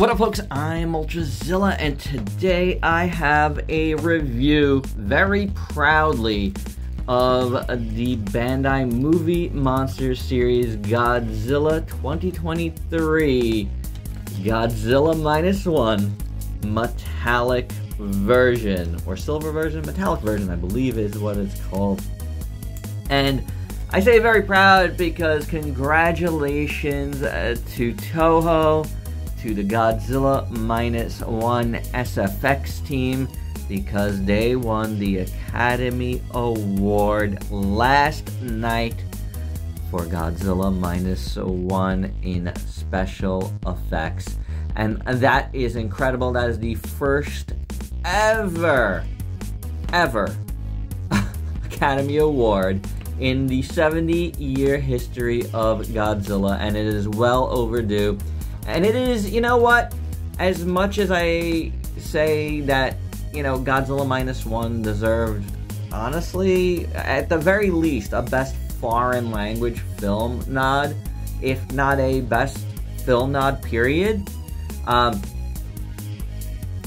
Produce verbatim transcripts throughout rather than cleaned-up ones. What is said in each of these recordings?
What up, folks? I'm Ultrazilla, and today I have a review, very proudly, of the Bandai Movie Monster series Godzilla twenty twenty-three, Godzilla Minus One, metallic version, or silver version, metallic version, I believe is what it's called. And I say very proud because congratulations uh, to Toho, to the Godzilla Minus One S F X team, because they won the Academy Award last night for Godzilla Minus One in special effects. And that is incredible. That is the first ever, ever Academy Award in the seventy year history of Godzilla, and it is well overdue. And it is, you know what, as much as I say that, you know, Godzilla Minus One deserved, honestly, at the very least, a Best Foreign Language Film nod, if not a Best Film nod, period. Um,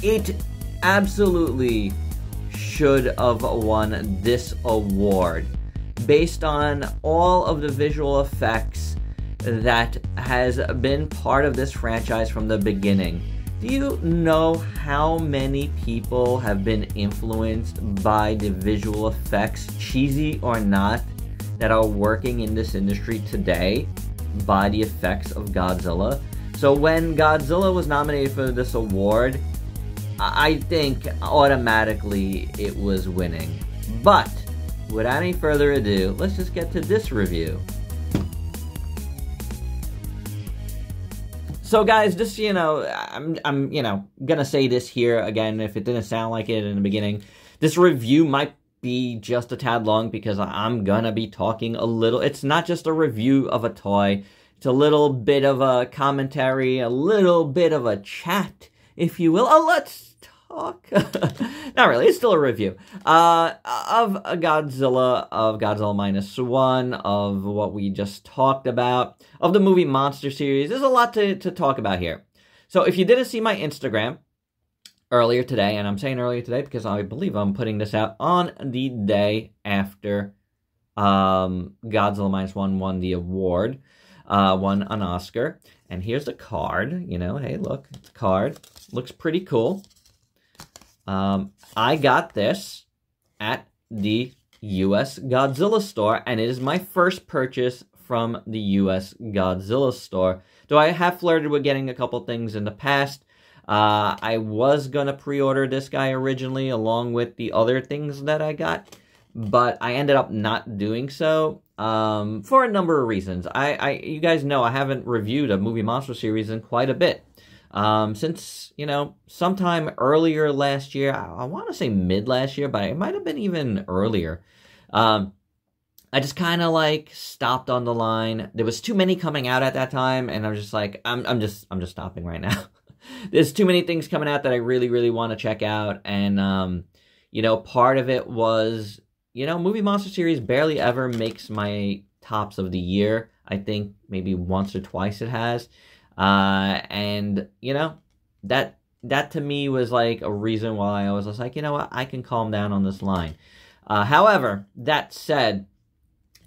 it absolutely should have won this award, based on all of the visual effects that has been part of this franchise from the beginning. Do you know how many people have been influenced by the visual effects, cheesy or not, that are working in this industry today by the effects of Godzilla? So when Godzilla was nominated for this award, I think automatically it was winning. But without any further ado, let's just get to this review. So guys, just, you know, I'm, I'm, you know, gonna say this here again, if it didn't sound like it in the beginning. This review might be just a tad long because I'm gonna be talking a little. It's not just a review of a toy. It's a little bit of a commentary, a little bit of a chat, if you will. Oh, let's talk. Not really, it's still a review. Uh, of Godzilla, of Godzilla Minus One, of what we just talked about, of the Movie Monster series. There's a lot to, to talk about here. So if you didn't see my Instagram earlier today, and I'm saying earlier today because I believe I'm putting this out on the day after um, Godzilla Minus One won the award, uh, won an Oscar. And here's the card, you know, hey, look, it's a card. Looks pretty cool. Um, I got this at the U S Godzilla store, and it is my first purchase from the U S Godzilla store. Though I have flirted with getting a couple things in the past. Uh, I was gonna pre-order this guy originally along with the other things that I got, but I ended up not doing so, um, for a number of reasons. I, I, you guys know I haven't reviewed a Movie Monster series in quite a bit. Um, since, you know, sometime earlier last year, I, I want to say mid last year, but it might have been even earlier. Um, I just kind of like stopped on the line. There was too many coming out at that time, and I was just like, I'm, I'm just, I'm just stopping right now. There's too many things coming out that I really, really want to check out. And, um, you know, part of it was, you know, Movie Monster series barely ever makes my tops of the year. I think maybe once or twice it has. Uh, and, you know, that, that to me was like a reason why I was just like, you know what, I can calm down on this line. Uh, however, that said,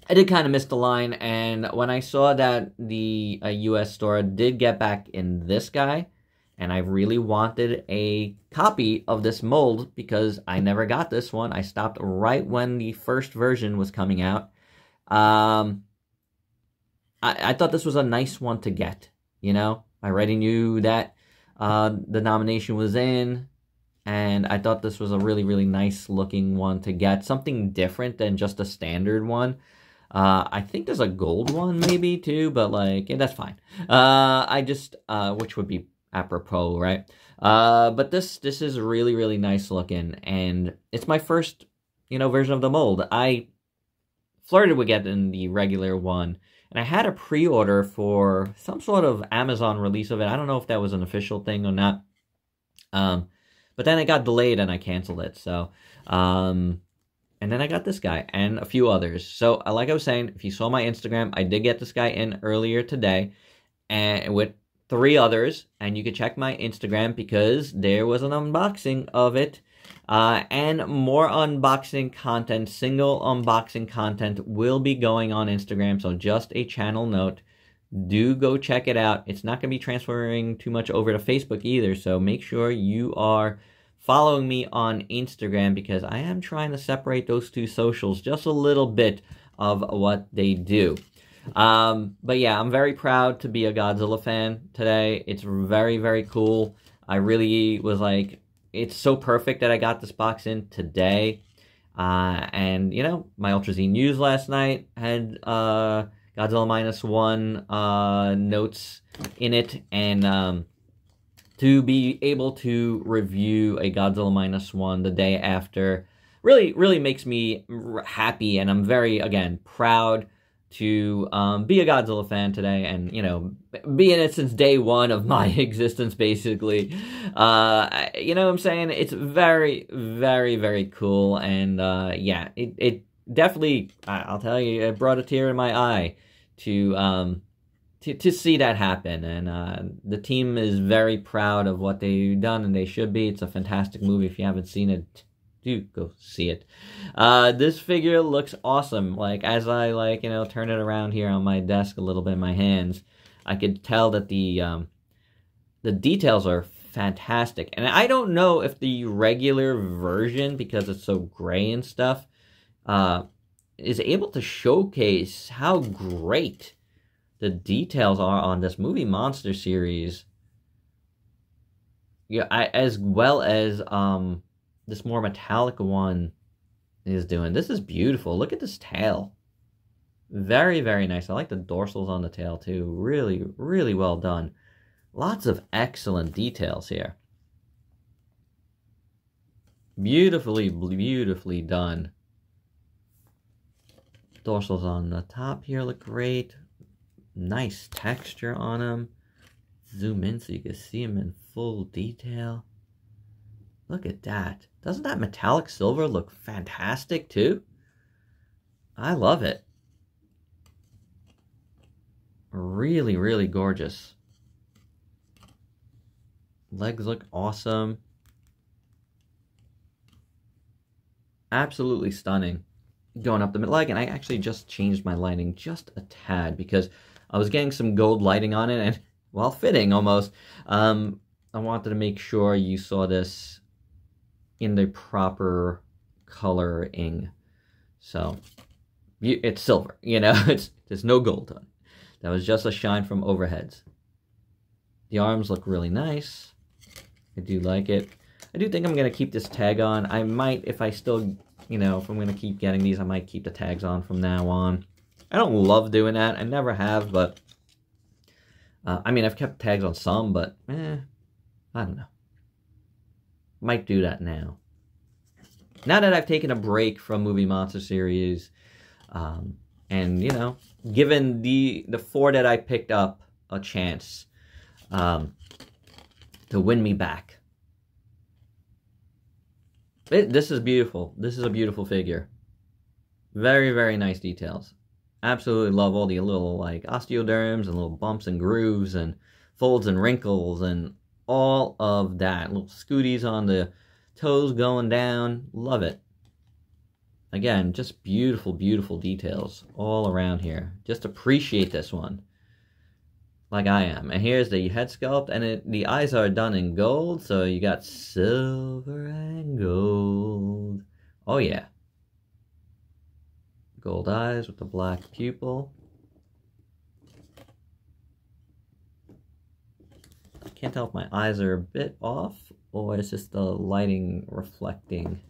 I did kind of miss the line, and when I saw that the uh, U S store did get back in this guy, and I really wanted a copy of this mold because I never got this one. I stopped right when the first version was coming out. Um, I, I thought this was a nice one to get. You know, I already knew that uh, the nomination was in, and I thought this was a really, really nice looking one to get. Something different than just a standard one. Uh, I think there's a gold one maybe too, but like, yeah, that's fine. Uh, I just, uh, which would be apropos, right? Uh, but this, this is really, really nice looking, and it's my first, you know, version of the mold. I flirted with getting the regular one. And I had a pre-order for some sort of Amazon release of it. I don't know if that was an official thing or not. Um, but then it got delayed and I canceled it. So, um, and then I got this guy and a few others. So, like I was saying, if you saw my Instagram, I did get this guy in earlier today, and with three others, and you can check my Instagram because there was an unboxing of it. Uh, and more unboxing content, single unboxing content will be going on Instagram, so just a channel note. Do go check it out. It's not going to be transferring too much over to Facebook either, so make sure you are following me on Instagram because I am trying to separate those two socials just a little bit of what they do. Um, but yeah, I'm very proud to be a Godzilla fan today. It's very, very cool. I really was like, it's so perfect that I got this box in today. Uh, and, you know, my Ultra Z News last night had uh, Godzilla Minus One uh, notes in it. And um, to be able to review a Godzilla Minus One the day after really, really makes me happy. And I'm very, again, proud to um, be a Godzilla fan today and, you know, be in it since day one of my existence, basically. Uh, you know what I'm saying? It's very, very, very cool. And, uh, yeah, it, it definitely, I'll tell you, it brought a tear in my eye to um, to, to see that happen. And uh, the team is very proud of what they've done, and they should be. It's a fantastic movie. If you haven't seen it, do go see it. Uh, this figure looks awesome. Like, as I, like, you know, turn it around here on my desk a little bit in my hands, I could tell that the, um, the details are fantastic. And I don't know if the regular version, because it's so gray and stuff, uh, is able to showcase how great the details are on this Movie Monster series. Yeah, I, as well as, um... this more metallic one is doing. This is beautiful. Look at this tail. Very, very nice. I like the dorsals on the tail too. Really, really well done. Lots of excellent details here. Beautifully, beautifully done. Dorsals on the top here look great. Nice texture on them. Zoom in so you can see them in full detail. Look at that. Doesn't that metallic silver look fantastic too? I love it. Really, really gorgeous. Legs look awesome. Absolutely stunning. Going up the mid leg, and I actually just changed my lighting just a tad because I was getting some gold lighting on it, and while fitting almost, um, I wanted to make sure you saw this in the proper coloring. So you, it's silver, you know, it's there's no gold on it. That was just a shine from overheads. The arms look really nice. I do like it. I do think I'm gonna keep this tag on. I might, if I still, you know, if I'm gonna keep getting these, I might keep the tags on from now on. I don't love doing that. I never have, but uh, I mean, I've kept tags on some, but eh, I don't know. Might do that now. Now that I've taken a break from Movie Monster series, um, and, you know, given the, the four that I picked up a chance um, to win me back. It, this is beautiful. This is a beautiful figure. Very, very nice details. Absolutely love all the little, like, osteoderms and little bumps and grooves and folds and wrinkles and all of that. Little scooties on the toes going down. Love it. Again, just beautiful, beautiful details all around here. Just appreciate this one. Like I am. And here's the head sculpt, and it, the eyes are done in gold, so you got silver and gold. Oh yeah. Gold eyes with the black pupil. Can't tell if my eyes are a bit off or it's just the lighting reflecting.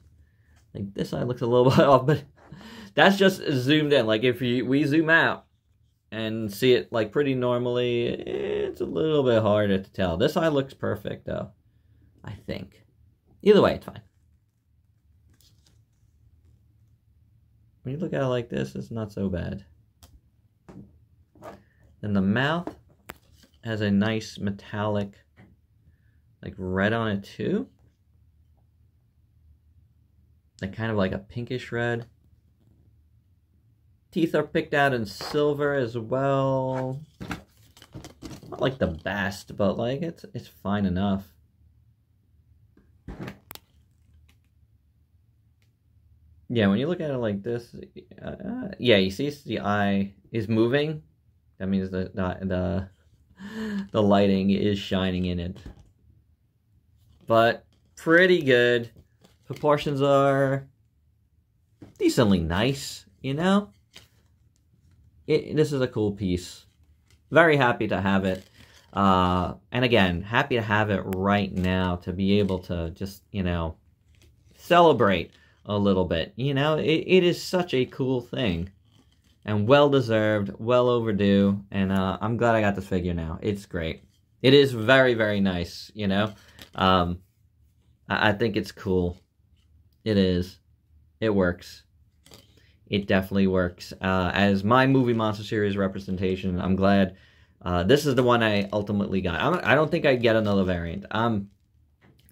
Like this eye looks a little bit off, but that's just zoomed in. Like if you, we zoom out and see it like pretty normally, it's a little bit harder to tell. This eye looks perfect though, I think. Either way, it's fine. When you look at it like this, it's not so bad. Then the mouth has a nice metallic, like, red on it too. Like, kind of like a pinkish red. Teeth are picked out in silver as well. not like the best, but like it's it's fine enough. Yeah, when you look at it like this, uh, yeah, you see the eye is moving. That means the the the lighting is shining in it. But pretty good. Proportions are decently nice, you know? It, this is a cool piece. Very happy to have it. Uh, and again, happy to have it right now to be able to just, you know, celebrate a little bit. You know, it, it is such a cool thing. And well-deserved, well overdue, and uh, I'm glad I got this figure now. It's great. It is very, very nice, you know? Um, I, I think it's cool. It is. It works. It definitely works. Uh, as my Movie Monster series representation, I'm glad uh, this is the one I ultimately got. I'm, I don't think I'd get another variant. Um,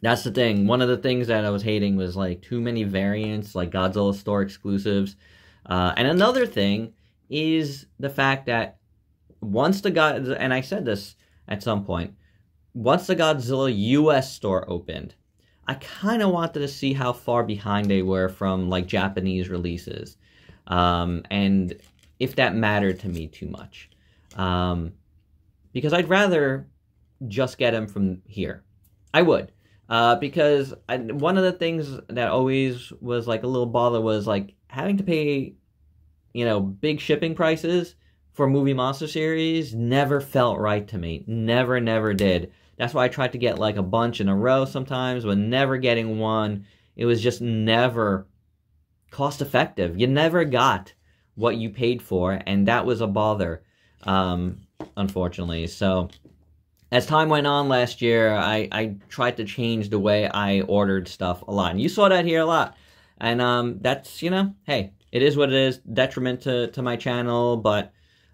that's the thing. One of the things that I was hating was like too many variants, like Godzilla Store exclusives. Uh, and another thing is the fact that once the God, and I said this at some point, once the Godzilla U S store opened, I kind of wanted to see how far behind they were from like Japanese releases. Um, and if that mattered to me too much. Um, because I'd rather just get them from here. I would. Uh, because I, one of the things that always was like a little bother was like having to pay, you know, big shipping prices for Movie Monster series never felt right to me. Never, never did. That's why I tried to get like a bunch in a row sometimes, but never getting one. It was just never cost effective. You never got what you paid for, and that was a bother, um, unfortunately. So as time went on last year, I, I tried to change the way I ordered stuff a lot. And you saw that here a lot. And um, that's, you know, hey, it is what it is. Detriment to, to my channel, but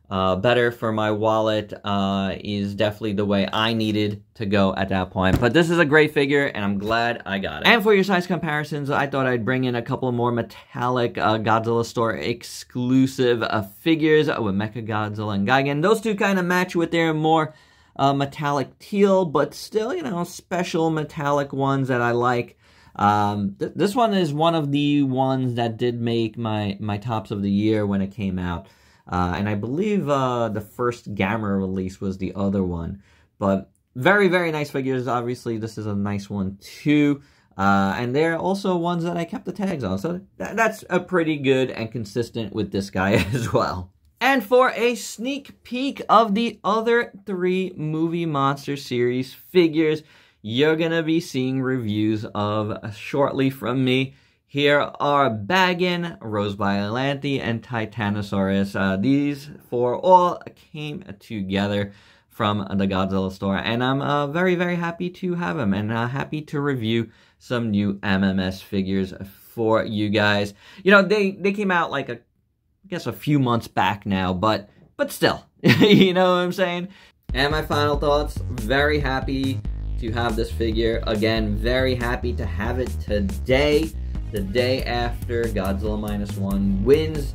uh, better for my wallet uh, is definitely the way I needed to go at that point. But this is a great figure, and I'm glad I got it. And for your size comparisons, I thought I'd bring in a couple more metallic uh, Godzilla Store exclusive uh, figures with Mechagodzilla and Gigan. Those two kind of match with their more uh, metallic teal, but still, you know, special metallic ones that I like. Um, th this one is one of the ones that did make my, my tops of the year when it came out. Uh, and I believe uh, the first Gamma release was the other one. But very, very nice figures. Obviously, this is a nice one, too. Uh, and they're also ones that I kept the tags on. So th that's a pretty good and consistent with this guy as well. And for a sneak peek of the other three Movie Monster series figures, you're going to be seeing reviews of shortly from me. Here are Bagan, Rose Violante, and Titanosaurus. Uh, these four all came together from the Godzilla Store, and I'm uh, very, very happy to have them, and uh, happy to review some new M M S figures for you guys. You know, they, they came out like, a, I guess, a few months back now, but, but still, you know what I'm saying? And my final thoughts, very happy to have this figure. Again, very happy to have it today. The day after Godzilla Minus One wins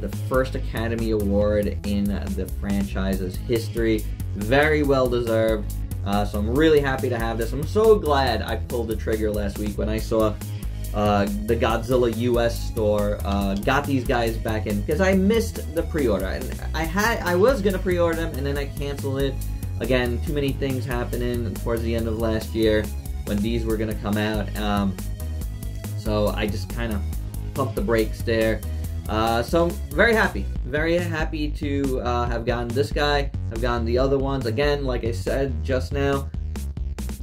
the first Academy Award in the franchise's history. Very well deserved. Uh, so I'm really happy to have this. I'm so glad I pulled the trigger last week when I saw uh, the Godzilla U S store. Uh, got these guys back in because I missed the pre-order. And I had, I was gonna pre-order them and then I canceled it. Again, too many things happening towards the end of last year when these were gonna come out. Um, So I just kind of pumped the brakes there. Uh, so I'm very happy. Very happy to uh, have gotten this guy. I've gotten the other ones. Again, like I said just now,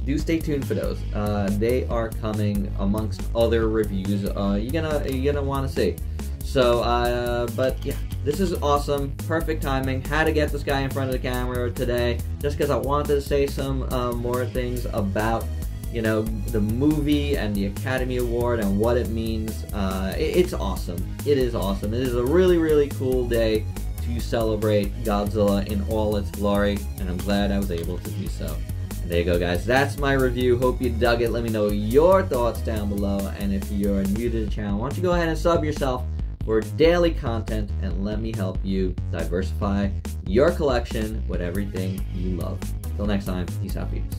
do stay tuned for those. Uh, they are coming amongst other reviews. Uh, you're gonna, you're gonna want to see. So, uh, but yeah, this is awesome. Perfect timing. Had to get this guy in front of the camera today just because I wanted to say some uh, more things about, you know, the movie and the Academy Award and what it means. Uh, it, it's awesome. It is awesome. It is a really, really cool day to celebrate Godzilla in all its glory, and I'm glad I was able to do so. And there you go, guys. That's my review. Hope you dug it. Let me know your thoughts down below, and if you're new to the channel, why don't you go ahead and sub yourself for daily content, and let me help you diversify your collection with everything you love. Till next time, peace out, peeps.